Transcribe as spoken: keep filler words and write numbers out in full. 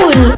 Tui.